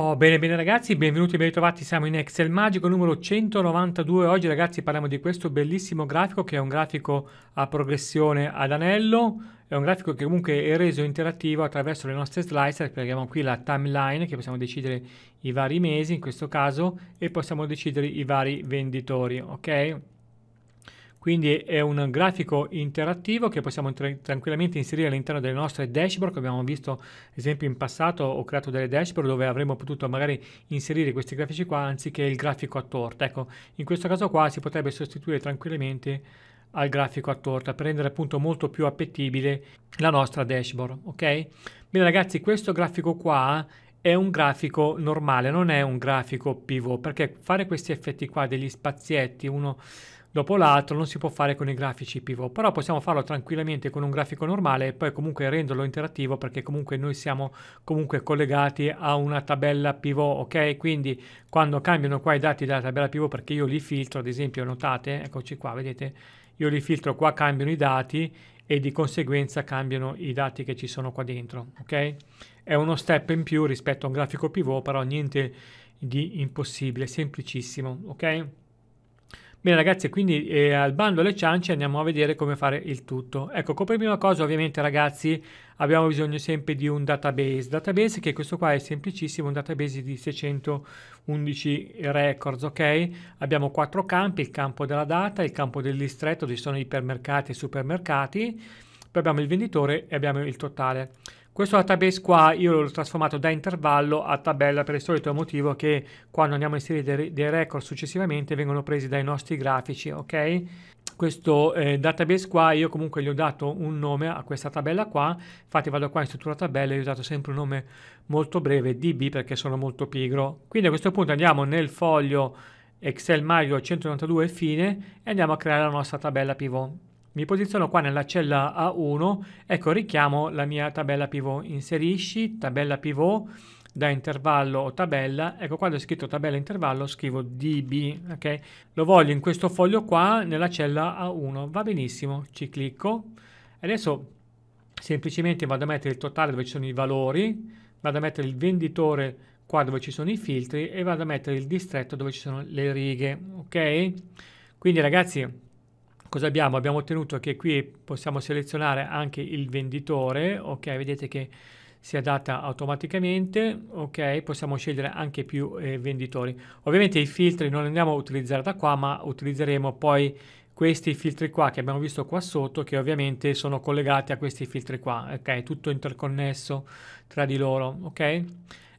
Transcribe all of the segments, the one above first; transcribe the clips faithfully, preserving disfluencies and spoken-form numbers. Oh, bene bene ragazzi, benvenuti e ben ritrovati, siamo in Excel Magico numero centonovantadue. Oggi ragazzi parliamo di questo bellissimo grafico che è un grafico a progressione ad anello, è un grafico che comunque è reso interattivo attraverso le nostre slicer, perché abbiamo qui la timeline che possiamo decidere i vari mesi in questo caso e possiamo decidere i vari venditori, ok? Quindi è un grafico interattivo che possiamo tr- tranquillamente inserire all'interno delle nostre dashboard, che abbiamo visto ad esempio in passato ho creato delle dashboard dove avremmo potuto magari inserire questi grafici qua anziché il grafico a torta. Ecco, in questo caso qua si potrebbe sostituire tranquillamente al grafico a torta per rendere appunto molto più appetibile la nostra dashboard, ok? Bene ragazzi, questo grafico qua è un grafico normale, non è un grafico pivot, perché fare questi effetti qua degli spazietti uno dopo l'altro non si può fare con i grafici pivot, però possiamo farlo tranquillamente con un grafico normale e poi comunque renderlo interattivo, perché comunque noi siamo comunque collegati a una tabella pivot, ok? Quindi quando cambiano qua i dati della tabella pivot, perché io li filtro ad esempio, notate, eccoci qua, vedete, io li filtro qua, cambiano i dati e di conseguenza cambiano i dati che ci sono qua dentro, ok? È uno step in più rispetto a un grafico pivot, però niente di impossibile, semplicissimo, ok? Bene ragazzi, quindi eh, al bando alle ciance andiamo a vedere come fare il tutto. Ecco, come prima cosa ovviamente ragazzi abbiamo bisogno sempre di un database, database che questo qua è semplicissimo, un database di seicentoundici records, ok? Abbiamo quattro campi, il campo della data, il campo del distretto dove sono ipermercati e supermercati, poi abbiamo il venditore e abbiamo il totale. Questo database qua io l'ho trasformato da intervallo a tabella per il solito motivo che quando andiamo a inserire dei record successivamente vengono presi dai nostri grafici, ok? Questo eh, database qua io comunque gli ho dato un nome a questa tabella qua, infatti vado qua in struttura tabella e gli ho dato sempre un nome molto breve, D B, perché sono molto pigro. Quindi a questo punto andiamo nel foglio Excel Magico centonovantadue fine e andiamo a creare la nostra tabella pivot. Mi posiziono qua nella cella A uno, ecco, richiamo la mia tabella pivot, inserisci, tabella pivot, da intervallo o tabella, ecco qua ho scritto tabella intervallo, scrivo D B, ok? Lo voglio in questo foglio qua, nella cella A uno, va benissimo, ci clicco, adesso semplicemente vado a mettere il totale dove ci sono i valori, vado a mettere il venditore qua dove ci sono i filtri e vado a mettere il distretto dove ci sono le righe, ok? Quindi ragazzi, cosa abbiamo? Abbiamo ottenuto che qui possiamo selezionare anche il venditore, ok, vedete che si adatta automaticamente, ok, possiamo scegliere anche più eh, venditori. Ovviamente i filtri non li andiamo a utilizzare da qua, ma utilizzeremo poi questi filtri qua che abbiamo visto qua sotto, che ovviamente sono collegati a questi filtri qua, ok, tutto interconnesso tra di loro, ok?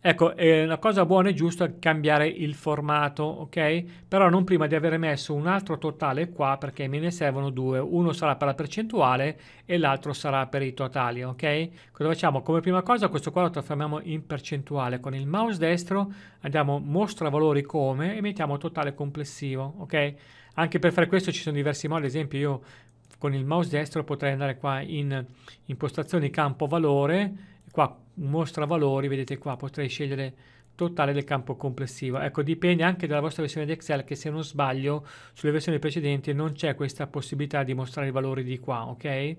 Ecco, eh, una cosa buona e giusta è cambiare il formato, ok? Però non prima di aver messo un altro totale qua, perché me ne servono due, uno sarà per la percentuale e l'altro sarà per i totali, ok? Cosa facciamo? Come prima cosa questo qua lo trasformiamo in percentuale, con il mouse destro andiamo mostra valori come e mettiamo totale complessivo, ok? Anche per fare questo ci sono diversi modi, ad esempio io con il mouse destro potrei andare qua in impostazioni campo valore, qua mostra valori, vedete qua potrei scegliere totale del campo complessivo. Ecco, dipende anche dalla vostra versione di Excel, che se non sbaglio sulle versioni precedenti non c'è questa possibilità di mostrare i valori di qua, ok?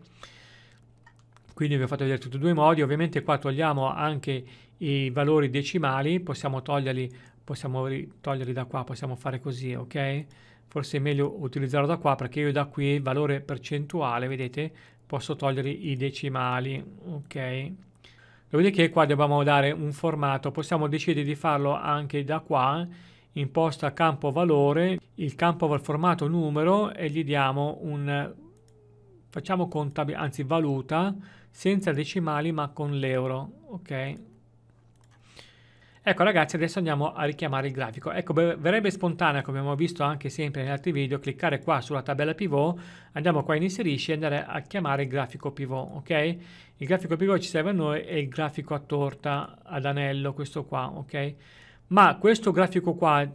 Quindi vi ho fatto vedere tutti e due i modi. Ovviamente qua togliamo anche i valori decimali, possiamo toglierli, possiamo toglierli da qua, possiamo fare così, ok? Forse è meglio utilizzarlo da qua, perché io da qui il valore percentuale, vedete, posso togliere i decimali, ok? Dopodiché qua dobbiamo dare un formato, possiamo decidere di farlo anche da qua, imposta campo valore, il campo formato numero e gli diamo un, facciamo contab- anzi valuta, senza decimali ma con l'euro, ok? Ecco ragazzi, adesso andiamo a richiamare il grafico. Ecco, verrebbe spontanea, come abbiamo visto anche sempre negli altri video, cliccare qua sulla tabella pivot, andiamo qua in inserisci e andare a chiamare il grafico pivot, ok? Il grafico pivot ci serve a noi e il grafico a torta ad anello, questo qua, ok? Ma questo grafico qua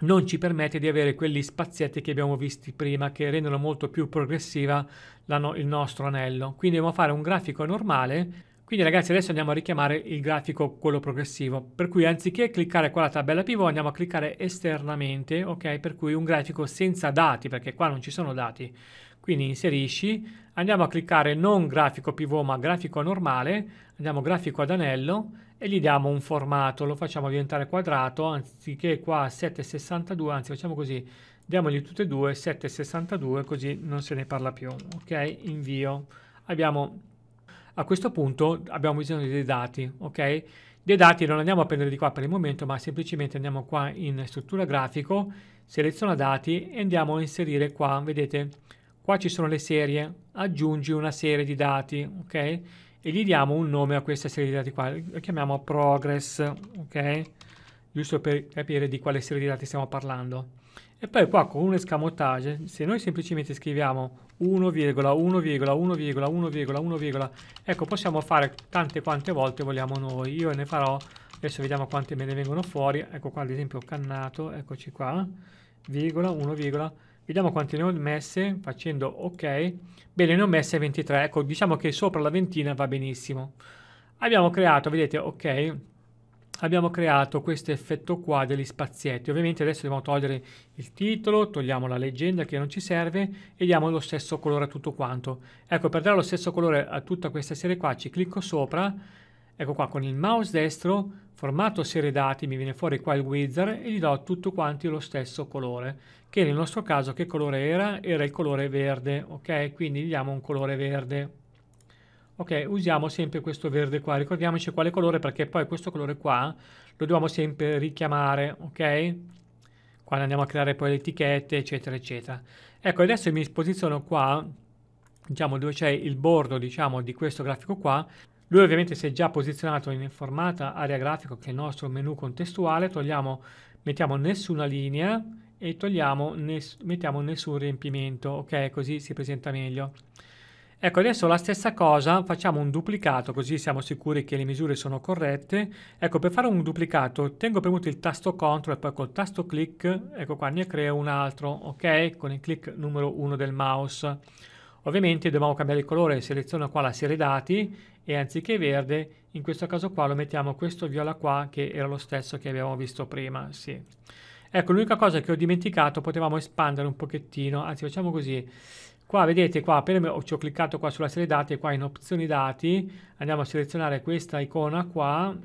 non ci permette di avere quegli spazietti che abbiamo visti prima, che rendono molto più progressiva la no- il nostro anello. Quindi dobbiamo fare un grafico normale. Quindi ragazzi adesso andiamo a richiamare il grafico, quello progressivo, per cui anziché cliccare qua la tabella pivot andiamo a cliccare esternamente, ok? Per cui un grafico senza dati, perché qua non ci sono dati, quindi inserisci, andiamo a cliccare non grafico pivot ma grafico normale, andiamo grafico ad anello e gli diamo un formato, lo facciamo diventare quadrato, anziché qua sette virgola sessantadue, anzi facciamo così, diamogli tutte e due sette virgola sessantadue, così non se ne parla più. Ok, invio. Abbiamo, a questo punto abbiamo bisogno dei dati, ok? Dei dati non andiamo a prendere di qua per il momento, ma semplicemente andiamo qua in struttura grafico, seleziona dati e andiamo a inserire qua, vedete, qua ci sono le serie, aggiungi una serie di dati, ok? E gli diamo un nome a questa serie di dati qua, la chiamiamo progress, ok? Giusto per capire di quale serie di dati stiamo parlando. E poi qua con un escamotage, se noi semplicemente scriviamo uno, uno, uno, uno, uno, uno, ecco, possiamo fare tante quante volte vogliamo noi. Io ne farò, adesso vediamo quante me ne vengono fuori, ecco qua ad esempio cannato, eccoci qua, virgola, uno, virgola. Vediamo quante ne ho messe, facendo ok, bene, ne ho messe ventitré, ecco, diciamo che sopra la ventina va benissimo. Abbiamo creato, vedete, ok, abbiamo creato questo effetto qua degli spazietti. Ovviamente adesso dobbiamo togliere il titolo, togliamo la leggenda che non ci serve e diamo lo stesso colore a tutto quanto. Ecco, per dare lo stesso colore a tutta questa serie qua ci clicco sopra, ecco qua con il mouse destro, formato serie dati, mi viene fuori qua il wizard e gli do tutto quanti lo stesso colore, che nel nostro caso che colore era? Era il colore verde, ok? Quindi gli diamo un colore verde. Ok, usiamo sempre questo verde qua, ricordiamoci quale colore, perché poi questo colore qua lo dobbiamo sempre richiamare, ok? Quando andiamo a creare poi le etichette, eccetera, eccetera. Ecco, adesso mi posiziono qua, diciamo, dove c'è il bordo, diciamo, di questo grafico qua. Lui ovviamente si è già posizionato in formata area grafico, che è il nostro menu contestuale. Togliamo, mettiamo nessuna linea e togliamo, ness- mettiamo nessun riempimento, ok? Così si presenta meglio. Ecco, adesso la stessa cosa, facciamo un duplicato, così siamo sicuri che le misure sono corrette. Ecco, per fare un duplicato tengo premuto il tasto control e poi col tasto click, ecco qua, ne creo un altro, ok? Con il click numero uno del mouse. Ovviamente dobbiamo cambiare il colore, seleziono qua la serie dati e anziché verde, in questo caso qua lo mettiamo questo viola qua, che era lo stesso che abbiamo visto prima, sì. Ecco, l'unica cosa che ho dimenticato, potevamo espandere un pochettino, anzi facciamo così. Qua vedete, qua per me, ci ho cliccato qua sulla serie dati e qua in opzioni dati andiamo a selezionare questa icona qua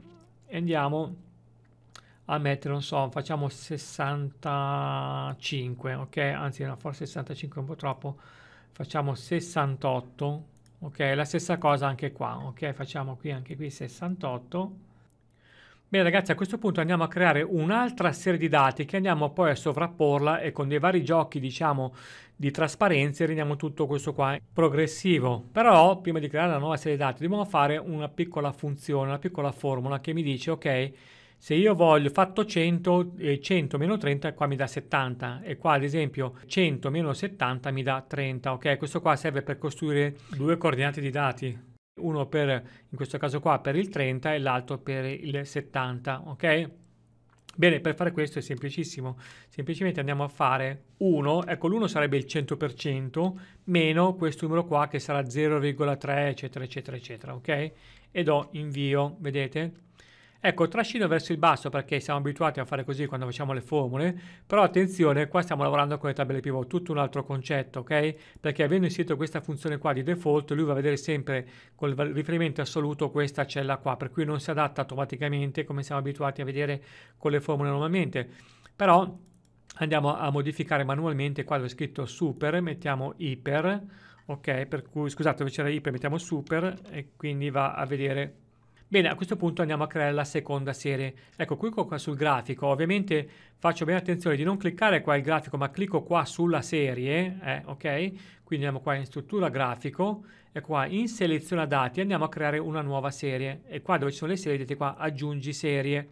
e andiamo a mettere, non so, facciamo sessantacinque, ok? Anzi no, forse sessantacinque è un po' troppo. Facciamo sessantotto, ok? La stessa cosa anche qua, ok? Facciamo qui, anche qui sessantotto. Bene ragazzi, a questo punto andiamo a creare un'altra serie di dati che andiamo poi a sovrapporla e con dei vari giochi, diciamo, di trasparenze rendiamo tutto questo qua progressivo. Però prima di creare la nuova serie di dati dobbiamo fare una piccola funzione, una piccola formula che mi dice, ok, se io voglio fatto cento, eh, cento meno trenta qua mi dà settanta e qua ad esempio cento meno settanta mi dà trenta, ok? Questo qua serve per costruire due coordinate di dati, uno per, in questo caso qua, per il trenta e l'altro per il settanta, ok? Bene, per fare questo è semplicissimo, semplicemente andiamo a fare uno, ecco l'uno sarebbe il cento per cento meno questo numero qua che sarà zero virgola tre eccetera eccetera eccetera, ok? E do invio, vedete? Ecco, trascino verso il basso perché siamo abituati a fare così quando facciamo le formule, però attenzione, qua stiamo lavorando con le tabelle pivot, tutto un altro concetto, ok? Perché avendo inserito questa funzione qua di default, lui va a vedere sempre col riferimento assoluto questa cella qua, per cui non si adatta automaticamente come siamo abituati a vedere con le formule normalmente. Però andiamo a modificare manualmente, qua dove è scritto super, mettiamo iper, ok? Per cui, scusate, dove c'era iper mettiamo super e quindi va a vedere. Bene, a questo punto andiamo a creare la seconda serie. Ecco, clicco qua sul grafico, ovviamente faccio bene attenzione di non cliccare qua il grafico, ma clicco qua sulla serie, eh, ok? Quindi andiamo qua in struttura grafico e qua in seleziona dati andiamo a creare una nuova serie. E qua dove ci sono le serie, vedete qua, aggiungi serie.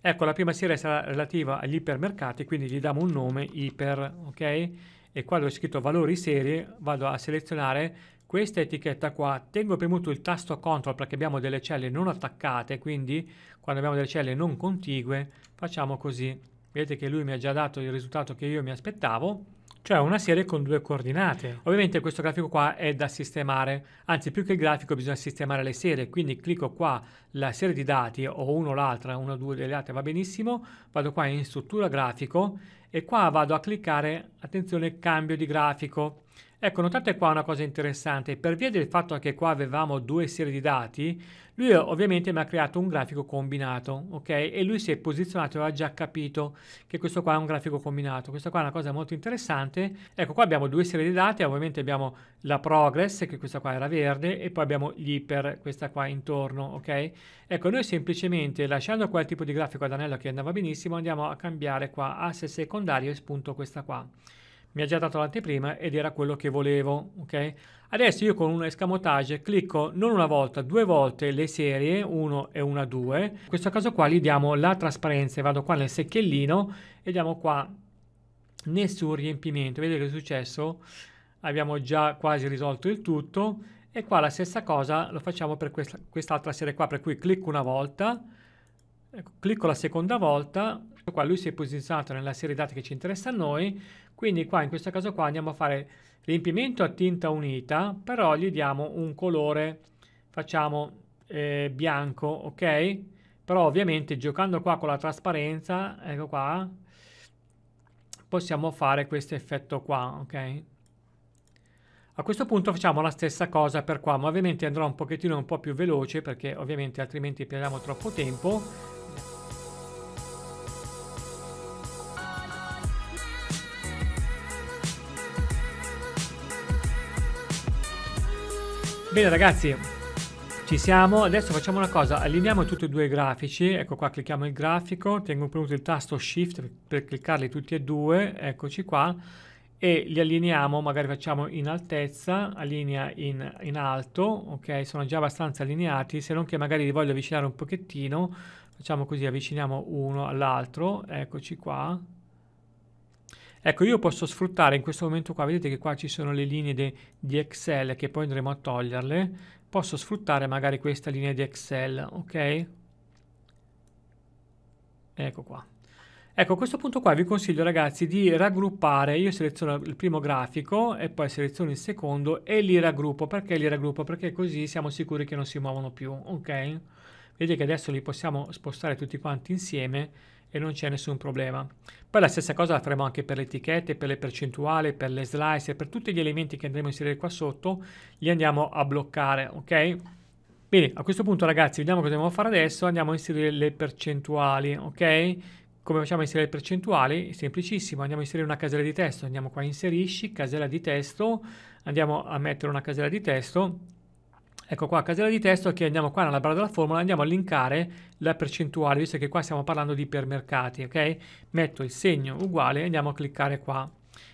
Ecco, la prima serie sarà relativa agli ipermercati, quindi gli diamo un nome, iper, ok? E qua dove è scritto valori serie vado a selezionare questa etichetta qua, tengo premuto il tasto control perché abbiamo delle celle non attaccate, quindi quando abbiamo delle celle non contigue facciamo così. Vedete che lui mi ha già dato il risultato che io mi aspettavo, cioè una serie con due coordinate. Ovviamente questo grafico qua è da sistemare, anzi più che il grafico bisogna sistemare le serie, quindi clicco qua la serie di dati o uno o l'altra, una o due delle altre va benissimo, vado qua in struttura grafico e qua vado a cliccare, attenzione, cambio di grafico. Ecco, notate qua una cosa interessante, per via del fatto che qua avevamo due serie di dati, lui ovviamente mi ha creato un grafico combinato, ok? E lui si è posizionato e aveva già capito che questo qua è un grafico combinato. Questa qua è una cosa molto interessante. Ecco, qua abbiamo due serie di dati, ovviamente abbiamo la progress, che questa qua era verde, e poi abbiamo l'hyper, questa qua intorno, ok? Ecco, noi semplicemente lasciando quel tipo di grafico ad anello che andava benissimo, andiamo a cambiare qua asse secondario e spunto questa qua. Mi ha già dato l'anteprima ed era quello che volevo, ok? Adesso io con un escamotage clicco non una volta, due volte le serie, uno e una, due. In questo caso qua gli diamo la trasparenza e vado qua nel secchiellino e diamo qua nessun riempimento. Vedete che è successo? Abbiamo già quasi risolto il tutto e qua la stessa cosa lo facciamo per questa, quest'altra serie qua, per cui clicco una volta, ecco, clicco la seconda volta, qua lui si è posizionato nella serie dati che ci interessa a noi, quindi qua in questo caso qua andiamo a fare riempimento a tinta unita, però gli diamo un colore, facciamo eh, bianco, ok? Però ovviamente giocando qua con la trasparenza, ecco qua, possiamo fare questo effetto qua, ok? A questo punto facciamo la stessa cosa per qua, ma ovviamente andrò un pochettino un po' più veloce, perché ovviamente altrimenti perdiamo troppo tempo. Bene ragazzi, ci siamo, adesso facciamo una cosa, allineiamo tutti e due i grafici, ecco qua, clicchiamo il grafico, tengo premuto il tasto Shift per cliccarli tutti e due, eccoci qua, e li allineiamo, magari facciamo in altezza, allinea in, in alto, ok, sono già abbastanza allineati, se non che magari li voglio avvicinare un pochettino, facciamo così, avviciniamo uno all'altro, eccoci qua. Ecco, io posso sfruttare in questo momento qua, vedete che qua ci sono le linee de, di Excel che poi andremo a toglierle, posso sfruttare magari questa linea di Excel, ok? Ecco qua. Ecco, a questo punto qua vi consiglio ragazzi di raggruppare, io seleziono il primo grafico e poi seleziono il secondo e li raggruppo, perché li raggruppo? Perché così siamo sicuri che non si muovono più, ok? Vedete che adesso li possiamo spostare tutti quanti insieme e non c'è nessun problema. Poi la stessa cosa la faremo anche per le etichette, per le percentuali, per le slice, per tutti gli elementi che andremo a inserire qua sotto, li andiamo a bloccare, ok? Bene, a questo punto ragazzi, vediamo cosa dobbiamo fare adesso, andiamo a inserire le percentuali, ok? Come facciamo a inserire le percentuali? Semplicissimo, andiamo a inserire una casella di testo, andiamo qua, inserisci, casella di testo, andiamo a mettere una casella di testo, ecco qua, casella di testo, che andiamo qua nella barra della formula, andiamo a linkare la percentuale, visto che qua stiamo parlando di ipermercati, ok? Metto il segno uguale, andiamo a cliccare qua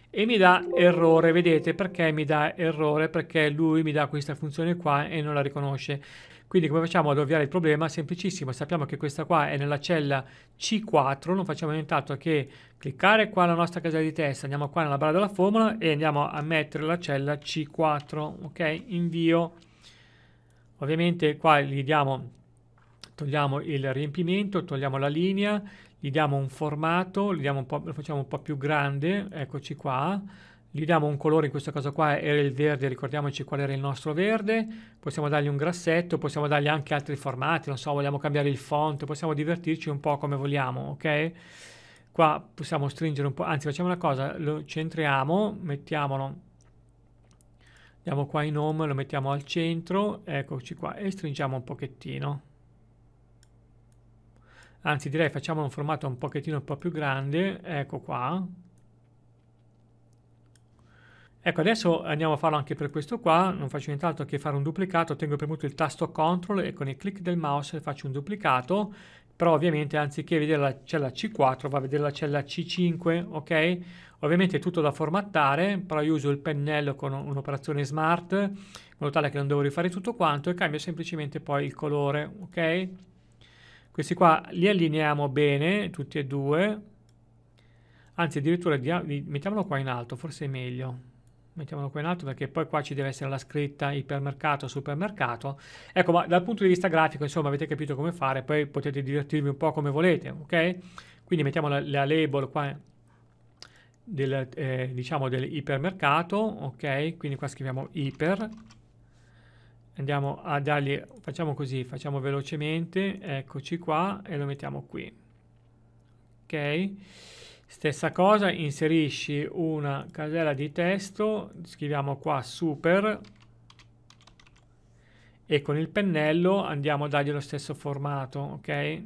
e mi dà errore, vedete perché mi dà errore? Perché lui mi dà questa funzione qua e non la riconosce. Quindi come facciamo ad ovviare il problema? Semplicissimo, sappiamo che questa qua è nella cella C quattro, non facciamo nient'altro che cliccare qua la nostra casella di testo, andiamo qua nella barra della formula e andiamo a mettere la cella C quattro, ok? Invio. Ovviamente qua gli diamo, togliamo il riempimento, togliamo la linea, gli diamo un formato, gli diamo un po', lo facciamo un po' più grande, eccoci qua, gli diamo un colore, in questo caso qua era il verde, ricordiamoci qual era il nostro verde, possiamo dargli un grassetto, possiamo dargli anche altri formati, non so, vogliamo cambiare il font, possiamo divertirci un po' come vogliamo, ok? Qua possiamo stringere un po', anzi facciamo una cosa, lo centriamo, mettiamolo. Andiamo qua in home, lo mettiamo al centro, eccoci qua, e stringiamo un pochettino. Anzi direi facciamo un formato un pochettino un po' più grande, ecco qua. Ecco, adesso andiamo a farlo anche per questo qua, non faccio nient'altro che fare un duplicato, tengo premuto il tasto control e con il click del mouse faccio un duplicato, però ovviamente anziché vedere la cella C quattro va a vedere la cella C cinque, ok? Ovviamente è tutto da formattare, però io uso il pennello con un'operazione smart, in modo tale che non devo rifare tutto quanto e cambio semplicemente poi il colore, ok? Questi qua li allineiamo bene, tutti e due, anzi addirittura mettiamolo qua in alto, forse è meglio. Mettiamolo qua in alto perché poi qua ci deve essere la scritta ipermercato, supermercato. Ecco, ma dal punto di vista grafico, insomma, avete capito come fare, poi potete divertirvi un po' come volete, ok? Quindi mettiamo la, la label qua del, eh, diciamo dell'ipermercato, ok? Quindi qua scriviamo iper, andiamo a dargli, facciamo così, facciamo velocemente, eccoci qua e lo mettiamo qui, ok? Stessa cosa, inserisci una casella di testo, scriviamo qua super e con il pennello andiamo a dargli lo stesso formato, ok?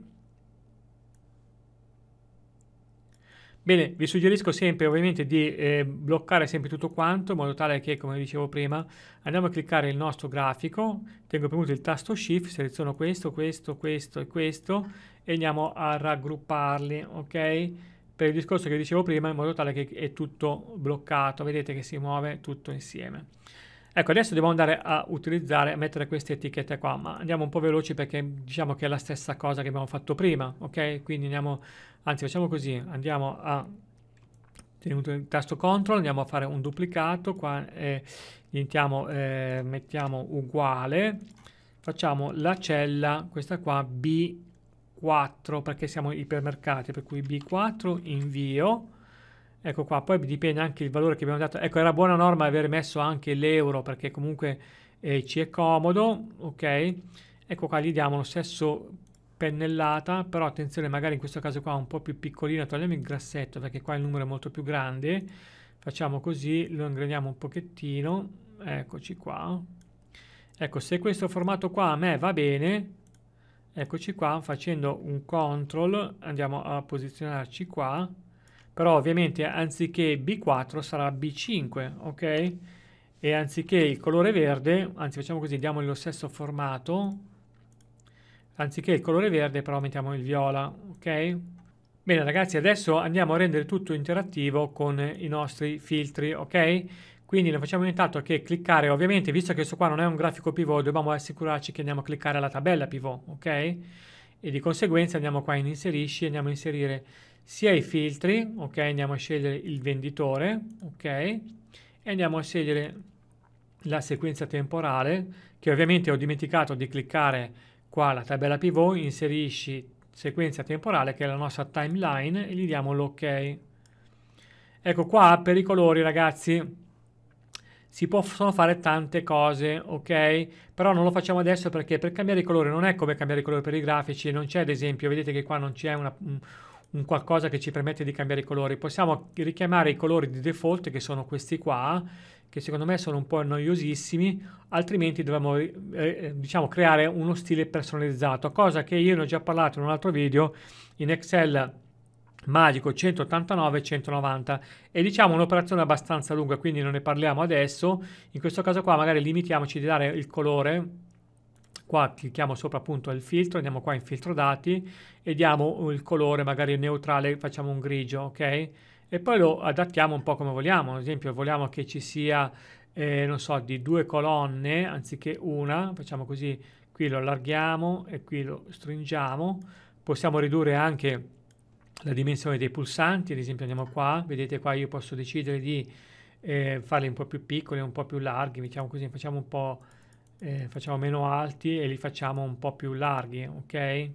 Bene, vi suggerisco sempre ovviamente di eh, bloccare sempre tutto quanto in modo tale che, come dicevo prima, andiamo a cliccare il nostro grafico, tengo premuto il tasto Shift, seleziono questo, questo, questo e questo e andiamo a raggrupparli, ok? Per il discorso che dicevo prima, in modo tale che è tutto bloccato, vedete che si muove tutto insieme. Ecco, adesso devo andare a utilizzare, a mettere queste etichette qua, ma andiamo un po' veloci perché diciamo che è la stessa cosa che abbiamo fatto prima, ok? Quindi andiamo, anzi facciamo così, andiamo a, tenuto il tasto control, andiamo a fare un duplicato, qua eh, diventiamo, eh, mettiamo uguale, facciamo la cella, questa qua, B quattro, perché siamo ipermercati, per cui B quattro, invio. Ecco qua, poi dipende anche il valore che abbiamo dato. Ecco, era buona norma aver messo anche l'euro perché comunque eh, ci è comodo, ok? Ecco qua, gli diamo lo stesso pennellata, però attenzione, magari in questo caso qua un po' più piccolina, togliamo il grassetto perché qua il numero è molto più grande, facciamo così, lo ingrediamo un pochettino, eccoci qua. Ecco, se questo formato qua a me va bene, eccoci qua, facendo un control andiamo a posizionarci qua. Però ovviamente anziché B quattro sarà B cinque, ok? E anziché il colore verde, anzi facciamo così, diamo lo stesso formato, anziché il colore verde però mettiamo il viola, ok? Bene ragazzi, adesso andiamo a rendere tutto interattivo con i nostri filtri, ok? Quindi non facciamo nient'altro che cliccare, ovviamente visto che questo qua non è un grafico pivot, dobbiamo assicurarci che andiamo a cliccare alla tabella pivot, ok? E di conseguenza andiamo qua in inserisci e andiamo a inserire sia i filtri, ok, andiamo a scegliere il venditore, ok, e andiamo a scegliere la sequenza temporale, che ovviamente ho dimenticato di cliccare qua la tabella pivot, inserisci sequenza temporale che è la nostra timeline e gli diamo l'ok. Ecco qua per i colori ragazzi si possono fare tante cose, ok? Però non lo facciamo adesso perché per cambiare i colori non è come cambiare i colori per i grafici, non c'è ad esempio, vedete che qua non c'è una... Un, un qualcosa che ci permette di cambiare i colori, possiamo richiamare i colori di default che sono questi qua, che secondo me sono un po' noiosissimi, altrimenti dobbiamo eh, diciamo creare uno stile personalizzato, cosa che io ne ho già parlato in un altro video in Excel Magico centottantanove centonovanta, e diciamo un'operazione abbastanza lunga, quindi non ne parliamo adesso. In questo caso qua magari limitiamoci di dare il colore. Qua clicchiamo sopra appunto il filtro, andiamo qua in filtro dati e diamo il colore magari neutrale, facciamo un grigio, ok? E poi lo adattiamo un po' come vogliamo, ad esempio vogliamo che ci sia, eh, non so, di due colonne anziché una, facciamo così, qui lo allarghiamo e qui lo stringiamo, possiamo ridurre anche la dimensione dei pulsanti, ad esempio andiamo qua, vedete qua io posso decidere di eh, farli un po' più piccoli, un po' più larghi, mettiamo così, facciamo un po'... Eh, facciamo meno alti e li facciamo un po' più larghi, ok?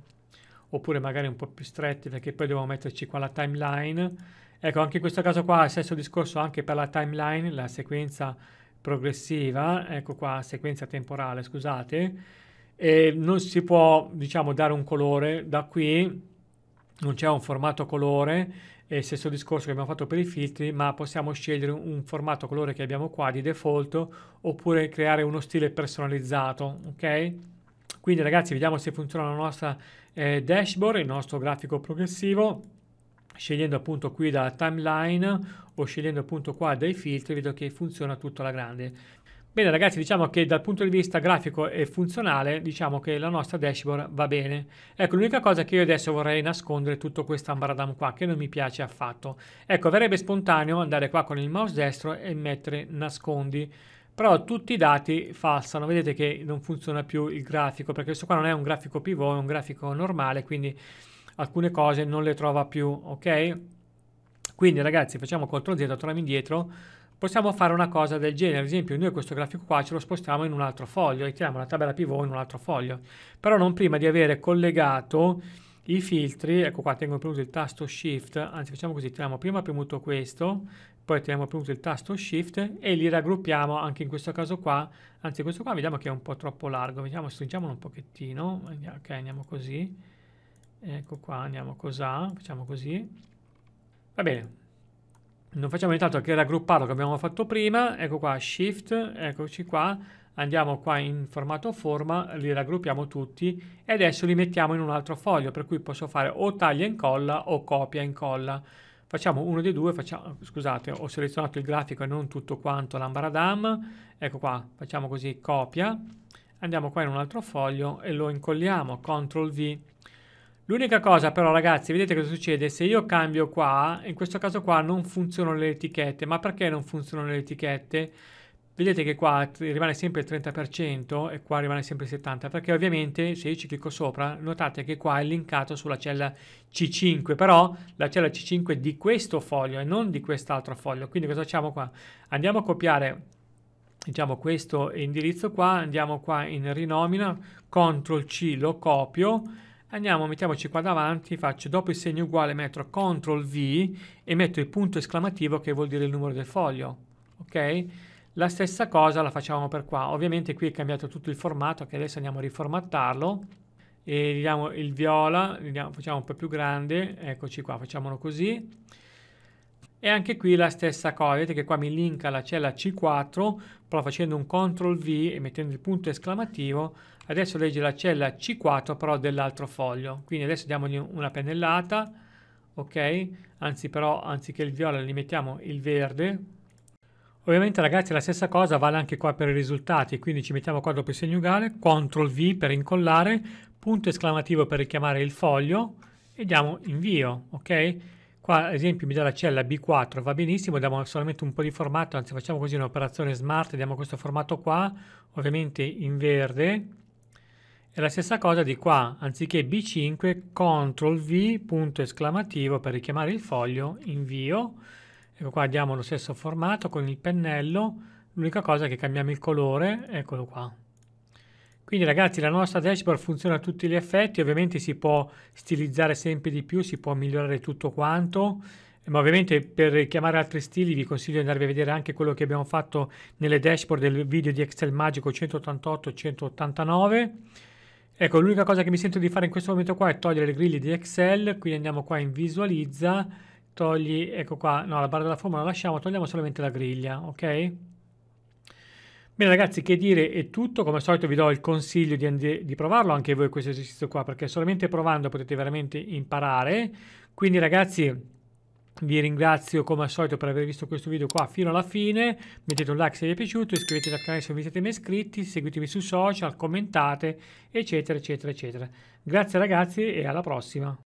Oppure magari un po' più stretti perché poi dobbiamo metterci qua la timeline. Ecco, anche in questo caso qua stesso discorso anche per la timeline, la sequenza progressiva, ecco qua, sequenza temporale, scusate, e non si può, diciamo, dare un colore da qui, non c'è un formato colore, e stesso discorso che abbiamo fatto per i filtri, ma possiamo scegliere un formato colore che abbiamo qua di default oppure creare uno stile personalizzato, ok? Quindi ragazzi vediamo se funziona la nostra eh, dashboard, il nostro grafico progressivo, scegliendo appunto qui dalla timeline o scegliendo appunto qua dai filtri, vedo che funziona tutto alla grande. Bene ragazzi, diciamo che dal punto di vista grafico e funzionale diciamo che la nostra dashboard va bene. Ecco, l'unica cosa che io adesso vorrei nascondere è tutto questo ambaradam qua che non mi piace affatto. Ecco, verrebbe spontaneo andare qua con il mouse destro e mettere nascondi, però tutti i dati falsano, vedete che non funziona più il grafico perché questo qua non è un grafico pivot, è un grafico normale, quindi alcune cose non le trova più, ok? Quindi ragazzi facciamo control zeta, torniamo indietro. Possiamo fare una cosa del genere, ad esempio noi questo grafico qua ce lo spostiamo in un altro foglio e tiriamo la tabella pivot in un altro foglio, però non prima di avere collegato i filtri. Ecco qua, tengo premuto il tasto shift, anzi facciamo così, tiriamo prima premuto questo, poi tiriamo premuto il tasto shift e li raggruppiamo anche in questo caso qua, anzi questo qua vediamo che è un po' troppo largo, vediamo, stringiamolo un pochettino, ok, andiamo così, ecco qua, andiamo così, facciamo così. Va bene, non facciamo nient'altro che raggrupparlo che abbiamo fatto prima. Ecco qua, shift, eccoci qua, andiamo qua in formato forma, li raggruppiamo tutti e adesso li mettiamo in un altro foglio, per cui posso fare o taglia e incolla o copia e incolla. Facciamo uno dei due, facciamo, scusate, ho selezionato il grafico e non tutto quanto l'ambaradam. Ecco qua, facciamo così, copia, andiamo qua in un altro foglio e lo incolliamo, control V. L'unica cosa però, ragazzi, vedete cosa succede? Se io cambio qua, in questo caso qua non funzionano le etichette. Ma perché non funzionano le etichette? Vedete che qua rimane sempre il trenta per cento e qua rimane sempre il settanta per cento, perché ovviamente se io ci clicco sopra, notate che qua è linkato sulla cella C cinque, però la cella C cinque è di questo foglio e non di quest'altro foglio. Quindi cosa facciamo qua? Andiamo a copiare, diciamo, questo indirizzo qua, andiamo qua in rinomina, control C, lo copio, andiamo, mettiamoci qua davanti, faccio dopo il segno uguale, metto control V e metto il punto esclamativo che vuol dire il numero del foglio, ok? La stessa cosa la facciamo per qua. Ovviamente qui è cambiato tutto il formato, che adesso andiamo a riformattarlo e gli diamo il viola, gli diamo, facciamo un po' più grande, eccoci qua, facciamolo così. E anche qui la stessa cosa, vedete che qua mi linka la cella C quattro, però facendo un control V e mettendo il punto esclamativo adesso legge la cella C quattro però dell'altro foglio. Quindi adesso diamogli una pennellata, ok? Anzi, però anziché il viola gli mettiamo il verde. Ovviamente, ragazzi, la stessa cosa vale anche qua per i risultati, quindi ci mettiamo qua dopo il segno uguale, control V per incollare, punto esclamativo per richiamare il foglio e diamo invio, ok? Qua ad esempio mi dà la cella B quattro, va benissimo, diamo solamente un po' di formato, anzi facciamo così un'operazione smart, diamo questo formato qua, ovviamente in verde, e la stessa cosa di qua, anziché B cinque, control V, punto esclamativo per richiamare il foglio, invio. Ecco qua, diamo lo stesso formato con il pennello, l'unica cosa è che cambiamo il colore, eccolo qua. Quindi, ragazzi, la nostra dashboard funziona a tutti gli effetti, ovviamente si può stilizzare sempre di più, si può migliorare tutto quanto, ma ovviamente per richiamare altri stili vi consiglio di andarvi a vedere anche quello che abbiamo fatto nelle dashboard del video di Excel Magico centottantotto centottantanove. Ecco, l'unica cosa che mi sento di fare in questo momento qua è togliere le griglie di Excel, quindi andiamo qua in visualizza, togli, ecco qua, no, la barra della formula la lasciamo, togliamo solamente la griglia, ok? Bene, ragazzi, che dire, è tutto. Come al solito vi do il consiglio di, di provarlo anche voi questo esercizio qua, perché solamente provando potete veramente imparare. Quindi, ragazzi, vi ringrazio come al solito per aver visto questo video qua fino alla fine, mettete un like se vi è piaciuto, iscrivetevi al canale se non vi siete mai iscritti, seguitemi sui social, commentate, eccetera eccetera eccetera. Grazie, ragazzi, e alla prossima.